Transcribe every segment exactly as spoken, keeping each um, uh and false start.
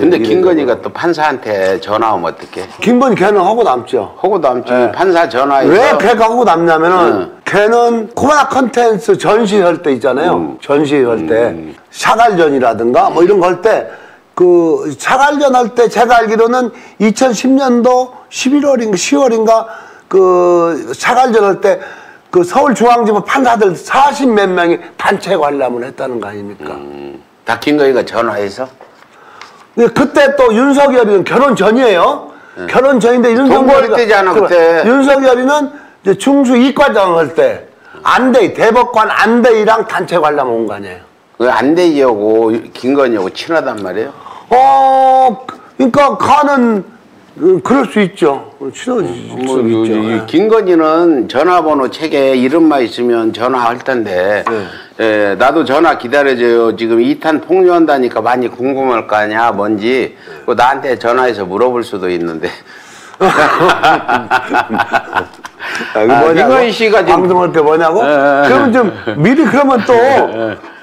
근데 김건희가 또 판사한테 전화하면 어떡해? 김건희 걔는 하고 남죠. 하고 남지. 네. 판사 전화해서. 왜 걔가 하고 남냐면은 음. 걔는 코로나 컨텐츠 전시할 때 있잖아요. 음. 전시할 음. 때 샤갈전이라든가 뭐 이런 거 할 때 그 샤갈전 할 때 제가 알기로는 이천십 년도 십일월인가 시월인가 그 샤갈전 할 때 그 서울중앙지법 판사들 사십몇 명이 단체 관람을 했다는 거 아닙니까? 음. 다 김건희가 전화해서? 근데 그때 또 윤석열이는 결혼 전이에요. 네. 결혼 전인데 윤석열이가 때잖아, 그때. 윤석열이는 이제 중수 이과장 할 때 안대희 대법관 안대희랑 단체 관람 온 거 아니에요. 그 안대희하고 김건희하고 친하단 말이에요? 어, 그러니까 가는 그럴 수 있죠. 친해질 수 뭐, 있죠. 이, 김건희는 전화번호 책에 이름만 있으면 전화할 텐데 네. 예, 나도 전화 기다려줘요. 지금 이 탄 폭로한다니까 많이 궁금할 거 아니야, 뭔지. 그 나한테 전화해서 물어볼 수도 있는데. 김건희 씨가 지금 방송할 때 뭐냐고? 그러면 좀 미리 그러면 또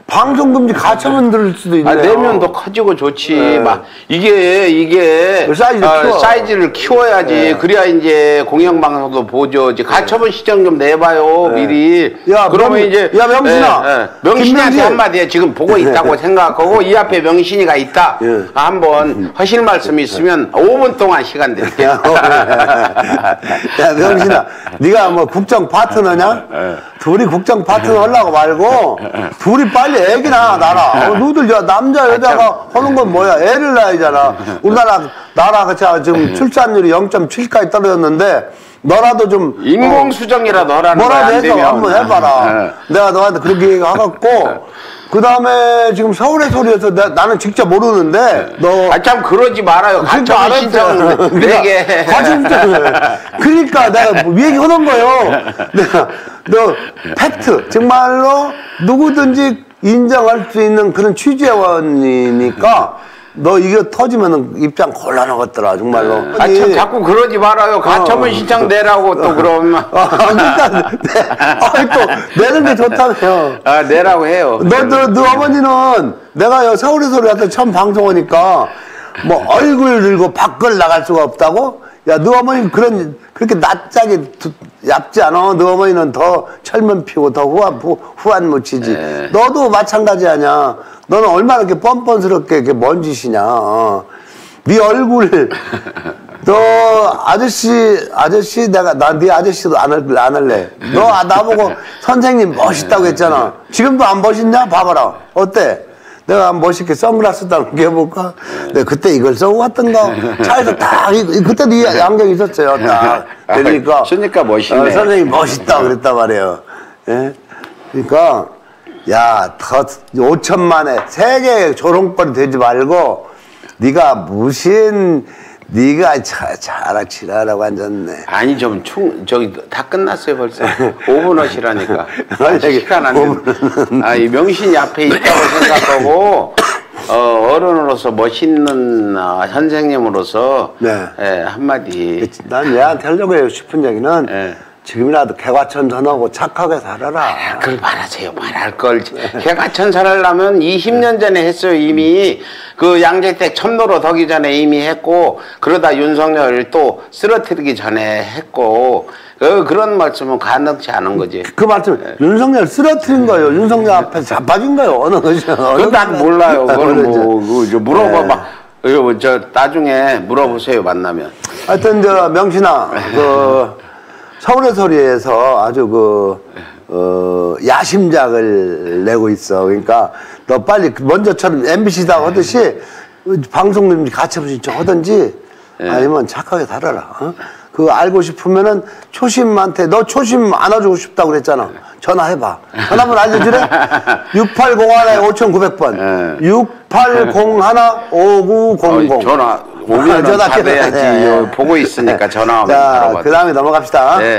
방송금지 가처분 들을 수도 있네요. 아, 내면 더 커지고 좋지. 네. 막 이게 이게 사이즈를, 아, 키워. 사이즈를 키워야지. 네. 그래야 이제 공영방송도 보죠. 이제 가처분 시정 좀 내봐요. 네. 미리. 야, 그러면 명, 이제 야 명신아, 네, 네. 명신이한테 김명신. 한마디에 지금 보고 있다고 생각하고 이 앞에 명신이가 있다. 네. 한번 하실 말씀이 있으면 오 분 동안 시간 드릴게요. 야 명신아, 네가 뭐 국정 파트너냐? 네. 둘이 국정 파트너 하려고 말고 둘이 빨리 애기 낳아, 나라. 어, 너희들 남자, 여자가 하는 건 뭐야? 애를 낳아야잖아. 우리나라, 나라가 지금 출산율이 영 점 칠까지 떨어졌는데, 너라도 좀. 인공수정이라도 어, 하라는 뭐라도 해서 되면. 한번 해봐라. 내가 너한테 그렇게 얘기해갖고, 그 다음에 지금 서울의 소리에서 나, 나는 직접 모르는데, 너. 아, 참, 그러지 말아요. 가처분 신청을 내게. 가처분 신청을. 그러니까 내가 뭐 얘기하는 거예요. 내가, 너, 팩트. 정말로 누구든지 인정할 수 있는 그런 취재원이니까 너 이거 터지면 입장 곤란하겠더라 정말로. 네. 아니, 아, 참, 자꾸 그러지 말아요. 가처분 어, 신청 내라고. 어, 또 그러면 어, 그러니까 내, 아니, 또 내는 게 좋다며. 아, 내라고 해요. 너, 너, 너 어머니는 내가 서울의 소리한테 처음 방송하니까 뭐 얼굴 들고 밖을 나갈 수가 없다고? 야, 너 어머니 그런 그렇게 낯짝이 얕지 않아. 너 어머니는 더 철면 피고 더 후한 후한 묻히지. 네. 너도 마찬가지 아니야. 너는 얼마나 이렇게 뻔뻔스럽게 이렇게 먼 짓이냐. 어. 네 얼굴 너 아저씨 아저씨 내가 나 네 아저씨도 안 할 안 할래. 너 나보고 선생님 멋있다고 했잖아. 지금도 안 멋있냐? 봐봐라. 어때? 내가 멋있게 선글라스 딱 껴볼까? 네, 그때 이걸 써고 갔던가? 차에서 딱, 그때도 이 안경이 있었어요. 딱. 그러니까. 쓰니까 멋있네. 어, 선생님 멋있다 그랬단 말이에요. 예? 그러니까, 야, 더, 오천만에, 세계 조롱거리 되지 말고, 네가 무슨, 네가 자락 지랄하고 앉았네. 아니, 좀 충, 저기, 다 끝났어요, 벌써. 오 분 하시라니까. 시간 안 되는. 아, 이 명신이 앞에 있다고 생각하고, 어, 어른으로서 멋있는 어, 선생님으로서, 네. 예, 한마디. 난 얘한테 하려고 싶은 얘기는, 네. 지금이라도 개과천선하고 착하게 살아라. 아, 그걸 말하세요. 말할 걸. 개과천선하려면 이십 년 전에 했어요. 이미 그 양재택 첨노로 더기 전에 이미 했고, 그러다 윤석열 또 쓰러뜨리기 전에 했고, 그, 그런 말씀은 가능치 않은 거지. 그, 그 말씀, 네. 윤석열 쓰러뜨린 거예요. 윤석열 앞에서 자빠진 거예요. 어느 거죠. 그건 난 몰라요. 그건 뭐, 그, 물어봐. 네. 막. 이거 저 나중에 물어보세요. 만나면. 하여튼, 저, 명신아, 그, 서울의 소리에서 아주 그, 어, 야심작을 내고 있어. 그러니까, 너 빨리, 먼저처럼 엠비씨다 하듯이, 방송금지 가처분 신청 하든지, 아니면 착하게 살아라. 어? 그 알고 싶으면은, 초심한테, 너 초심 안아주고 싶다고 그랬잖아. 전화해봐. 전화번호 알려주래? 육팔공일 오구공공 번. 육팔공일 오구공공. 전화. 오면 전화해야지. 보고 있으니까 전화하면. 자, 그 다음에 넘어갑시다. 네.